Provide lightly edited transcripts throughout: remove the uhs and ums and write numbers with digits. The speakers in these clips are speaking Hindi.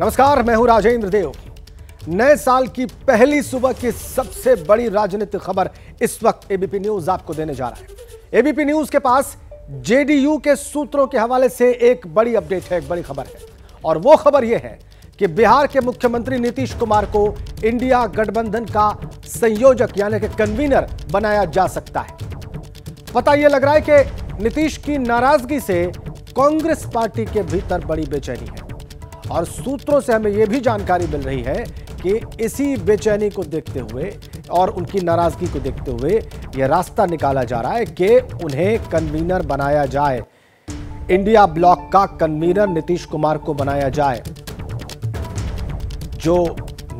नमस्कार, मैं हूं राजेंद्र देव। नए साल की पहली सुबह की सबसे बड़ी राजनीतिक खबर इस वक्त एबीपी न्यूज़ आपको देने जा रहा है। एबीपी न्यूज़ के पास जेडीयू के सूत्रों के हवाले से एक बड़ी अपडेट है, एक बड़ी खबर है, और वो खबर यह है कि बिहार के मुख्यमंत्री नीतीश कुमार को इंडिया गठबंधन का संयोजक यानी कि कन्वीनर बनाया जा सकता है। पता यह लग रहा है कि नीतीश की नाराजगी से कांग्रेस पार्टी के भीतर बड़ी बेचैनी है, और सूत्रों से हमें यह भी जानकारी मिल रही है कि इसी बेचैनी को देखते हुए और उनकी नाराजगी को देखते हुए यह रास्ता निकाला जा रहा है कि उन्हें कन्वीनर बनाया जाए, इंडिया ब्लॉक का कन्वीनर नीतीश कुमार को बनाया जाए। जो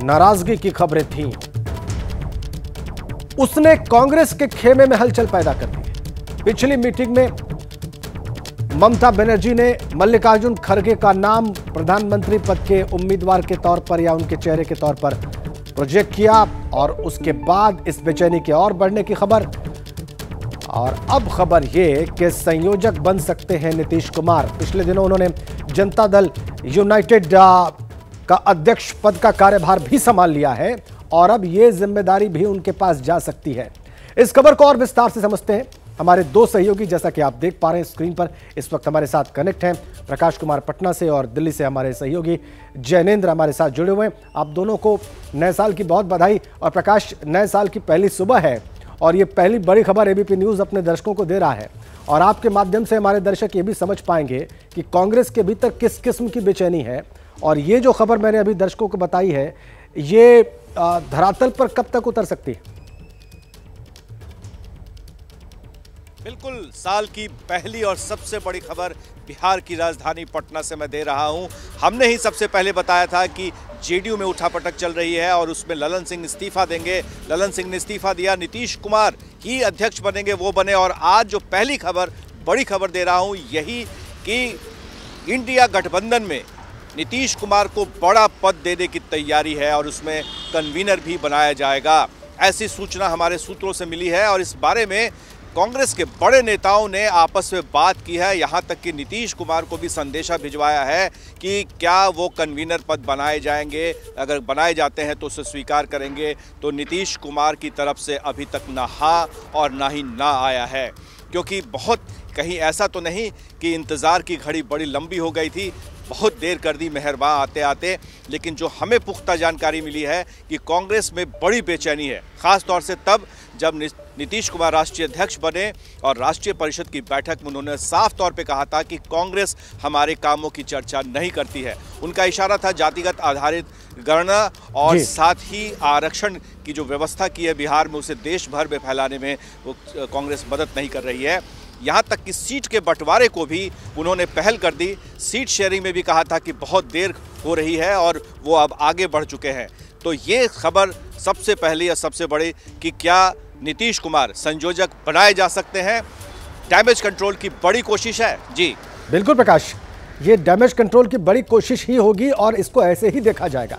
नाराजगी की खबरें थीं उसने कांग्रेस के खेमे में हलचल पैदा कर दी। पिछली मीटिंग में ममता बनर्जी ने मल्लिकार्जुन खड़गे का नाम प्रधानमंत्री पद के उम्मीदवार के तौर पर या उनके चेहरे के तौर पर प्रोजेक्ट किया, और उसके बाद इस बेचैनी के और बढ़ने की खबर। और अब खबर ये कि संयोजक बन सकते हैं नीतीश कुमार। पिछले दिनों उन्होंने जनता दल यूनाइटेड का अध्यक्ष पद का कार्यभार भी संभाल लिया है, और अब ये जिम्मेदारी भी उनके पास जा सकती है। इस खबर को और विस्तार से समझते हैं। हमारे दो सहयोगी, जैसा कि आप देख पा रहे हैं स्क्रीन पर, इस वक्त हमारे साथ कनेक्ट हैं। प्रकाश कुमार पटना से और दिल्ली से हमारे सहयोगी जैनेन्द्र हमारे साथ जुड़े हुए हैं। आप दोनों को नए साल की बहुत बधाई। और प्रकाश, नए साल की पहली सुबह है और ये पहली बड़ी खबर एबीपी न्यूज़ अपने दर्शकों को दे रहा है, और आपके माध्यम से हमारे दर्शक ये भी समझ पाएंगे कि कांग्रेस के भीतर किस किस्म की बेचैनी है, और ये जो खबर मैंने अभी दर्शकों को बताई है ये धरातल पर कब तक उतर सकती है? बिल्कुल, साल की पहली और सबसे बड़ी खबर बिहार की राजधानी पटना से मैं दे रहा हूं। हमने ही सबसे पहले बताया था कि जेडीयू में उठापटक चल रही है और उसमें ललन सिंह इस्तीफा देंगे। ललन सिंह ने इस्तीफा दिया, नीतीश कुमार ही अध्यक्ष बनेंगे, वो बने। और आज जो पहली खबर, बड़ी खबर दे रहा हूं, यही कि इंडिया गठबंधन में नीतीश कुमार को बड़ा पद देने की तैयारी है और उसमें कन्वीनर भी बनाया जाएगा, ऐसी सूचना हमारे सूत्रों से मिली है। और इस बारे में कांग्रेस के बड़े नेताओं ने आपस में बात की है, यहाँ तक कि नीतीश कुमार को भी संदेशा भिजवाया है कि क्या वो कन्वीनर पद बनाए जाएंगे, अगर बनाए जाते हैं तो उसे स्वीकार करेंगे। तो नीतीश कुमार की तरफ से अभी तक ना हाँ और ना ही ना आया है, क्योंकि बहुत कहीं ऐसा तो नहीं कि इंतज़ार की घड़ी बड़ी लंबी हो गई थी, बहुत देर कर दी मेहरबां आते आते। लेकिन जो हमें पुख्ता जानकारी मिली है कि कांग्रेस में बड़ी बेचैनी है, ख़ास तौर से तब जब नीतीश कुमार राष्ट्रीय अध्यक्ष बने और राष्ट्रीय परिषद की बैठक में उन्होंने साफ तौर पे कहा था कि कांग्रेस हमारे कामों की चर्चा नहीं करती है। उनका इशारा था जातिगत आधारित गणना और साथ ही आरक्षण की जो व्यवस्था की है बिहार में, उसे देश भर में फैलाने में वो कांग्रेस मदद नहीं कर रही है। यहाँ तक कि सीट के बंटवारे को भी उन्होंने पहल कर दी, सीट शेयरिंग में भी कहा था कि बहुत देर हो रही है और वो अब आगे बढ़ चुके हैं। तो ये खबर सबसे पहली और सबसे बड़ी कि क्या नीतीश कुमार संयोजक बनाए जा सकते हैं। डैमेज कंट्रोल की बड़ी कोशिश है। जी बिल्कुल प्रकाश, ये डैमेज कंट्रोल की बड़ी कोशिश ही होगी और इसको ऐसे ही देखा जाएगा।